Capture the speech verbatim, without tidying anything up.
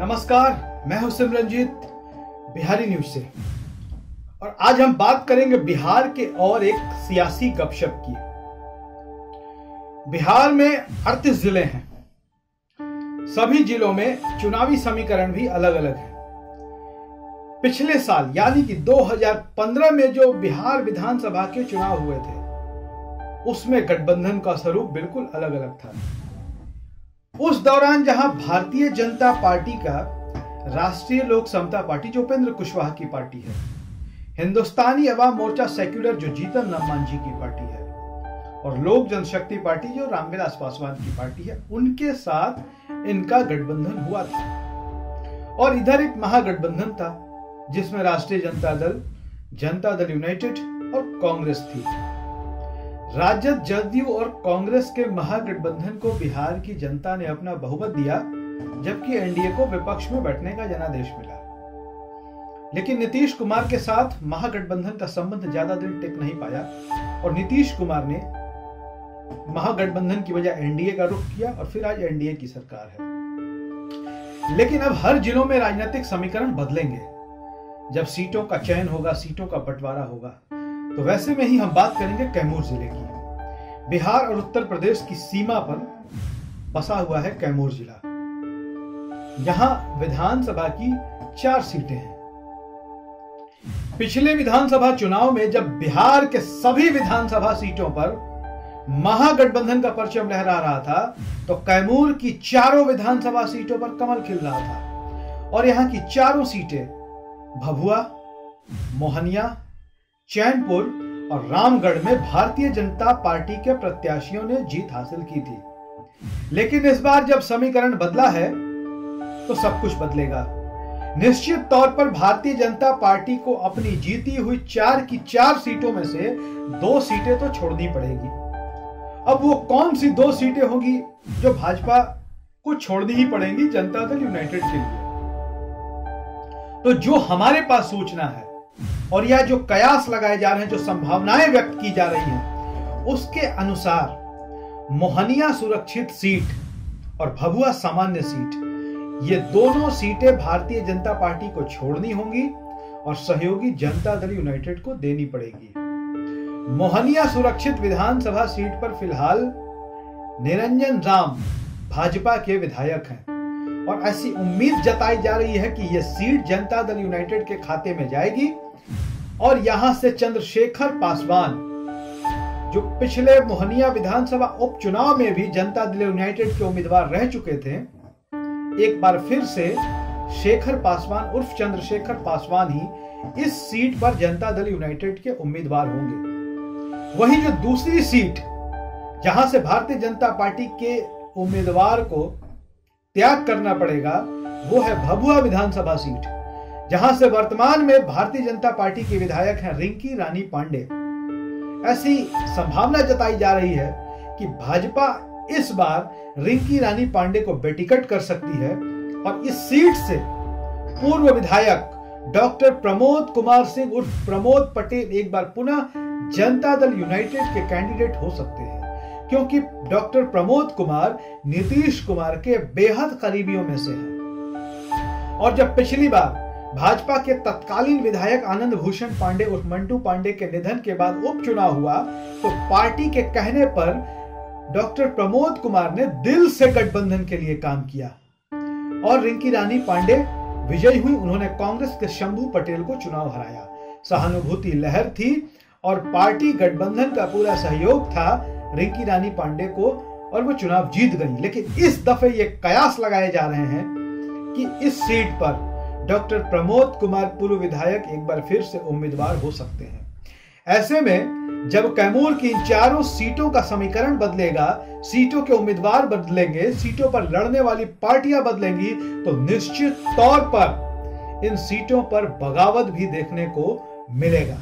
नमस्कार, मैं हूं सिमरनजीत बिहारी न्यूज से और आज हम बात करेंगे बिहार के और एक सियासी गपशप की। बिहार में अड़तीस जिले हैं। सभी जिलों में चुनावी समीकरण भी अलग अलग है। पिछले साल यानी कि दो हज़ार पंद्रह में जो बिहार विधानसभा के चुनाव हुए थे उसमें गठबंधन का स्वरूप बिल्कुल अलग अलग था। उस दौरान जहां भारतीय जनता पार्टी का राष्ट्रीय लोक समता पार्टी जो उपेंद्र कुशवाहा की पार्टी है, हिंदुस्तानी अवाम मोर्चा सेक्युलर जो जीतन मांझी की पार्टी है और लोक जनशक्ति पार्टी जो रामविलास पासवान की पार्टी है, उनके साथ इनका गठबंधन हुआ था। और इधर एक महागठबंधन था जिसमें राष्ट्रीय जनता दल, जनता दल यूनाइटेड और कांग्रेस थी। राजद, जदयू और कांग्रेस के महागठबंधन को बिहार की जनता ने अपना बहुमत दिया, जबकि एनडीए को विपक्ष में बैठने का जनादेश मिला। लेकिन नीतीश कुमार के साथ महागठबंधन का संबंध ज्यादा दिन टिक नहीं पाया और नीतीश कुमार ने महागठबंधन की वजह एनडीए का रुख किया और फिर आज एनडीए की सरकार है। लेकिन अब हर जिलों में राजनीतिक समीकरण बदलेंगे। जब सीटों का चयन होगा, सीटों का बंटवारा होगा, तो वैसे में ही हम बात करेंगे कैमूर जिले की। बिहार और उत्तर प्रदेश की सीमा पर बसा हुआ है कैमूर जिला। यहां विधानसभा की चार सीटें हैं। पिछले विधानसभा चुनाव में जब बिहार के सभी विधानसभा सीटों पर महागठबंधन का परचम लहरा रहा था, तो कैमूर की चारों विधानसभा सीटों पर कमल खिल रहा था और यहां की चारों सीटें भभुआ, मोहनिया, चैनपुर और रामगढ़ में भारतीय जनता पार्टी के प्रत्याशियों ने जीत हासिल की थी। लेकिन इस बार जब समीकरण बदला है तो सब कुछ बदलेगा। निश्चित तौर पर भारतीय जनता पार्टी को अपनी जीती हुई चार की चार सीटों में से दो सीटें तो छोड़नी पड़ेगी। अब वो कौन सी दो सीटें होंगी जो भाजपा को छोड़नी ही पड़ेंगी जनता दल यूनाइटेड के लिए? तो जो हमारे पास सूचना है और यह जो कयास लगाए जा रहे हैं, जो संभावनाएं व्यक्त की जा रही हैं, उसके अनुसार मोहनिया सुरक्षित सीट और भभुआ सामान्य सीट, ये दोनों सीटें भारतीय जनता पार्टी को छोड़नी होंगी और सहयोगी जनता दल यूनाइटेड को देनी पड़ेगी। मोहनिया सुरक्षित विधानसभा सीट पर फिलहाल निरंजन राम भाजपा के विधायक हैं और ऐसी उम्मीद जताई जा रही है कि यह सीट जनता दल यूनाइटेड के खाते में जाएगी और यहां से चंद्रशेखर पासवान, जो पिछले मोहनिया विधानसभा उपचुनाव में भी जनता दल यूनाइटेड के उम्मीदवार रह चुके थे, एक बार फिर से शेखर पासवान उर्फ चंद्रशेखर पासवान ही इस सीट पर जनता दल यूनाइटेड के उम्मीदवार होंगे। वहीं जो दूसरी सीट जहां से भारतीय जनता पार्टी के उम्मीदवार को त्याग करना पड़ेगा वो है भभुआ विधानसभा सीट, जहां से वर्तमान में भारतीय जनता पार्टी के विधायक हैं रिंकी रानी पांडे। ऐसी संभावना जताई जा रही है कि भाजपा इस बार रिंकी रानी पांडे को बेटिकट कर सकती है और इस सीट से पूर्व विधायक डॉक्टर प्रमोद कुमार सिंह उर्फ प्रमोद पटेल एक बार पुनः जनता दल यूनाइटेड के कैंडिडेट हो सकते हैं, क्योंकि डॉक्टर प्रमोद कुमार नीतीश कुमार के बेहद करीबियों में से हैं। और जब पिछली बार भाजपा के तत्कालीन विधायक आनंद भूषण पांडे उर्फ मंटू पांडे के निधन के बाद उपचुनाव हुआ, तो पार्टी के कहने पर डॉक्टर प्रमोद कुमार ने दिल से गठबंधन के लिए काम किया और रिंकी रानी पांडे विजयी हुई। उन्होंने कांग्रेस के शंभू पटेल को चुनाव हराया। सहानुभूति लहर थी और पार्टी गठबंधन का पूरा सहयोग था रिंकी रानी पांडे को और वो चुनाव जीत गई। लेकिन इस दफे ये कयास लगाए जा रहे हैं कि इस सीट पर डॉक्टर प्रमोद कुमार पूर्व विधायक एक बार फिर से उम्मीदवार हो सकते हैं। ऐसे में जब कैमूर की इन चारों सीटों का समीकरण बदलेगा, सीटों के उम्मीदवार बदलेंगे, सीटों पर लड़ने वाली पार्टियां बदलेंगी, तो निश्चित तौर पर इन सीटों पर बगावत भी देखने को मिलेगा।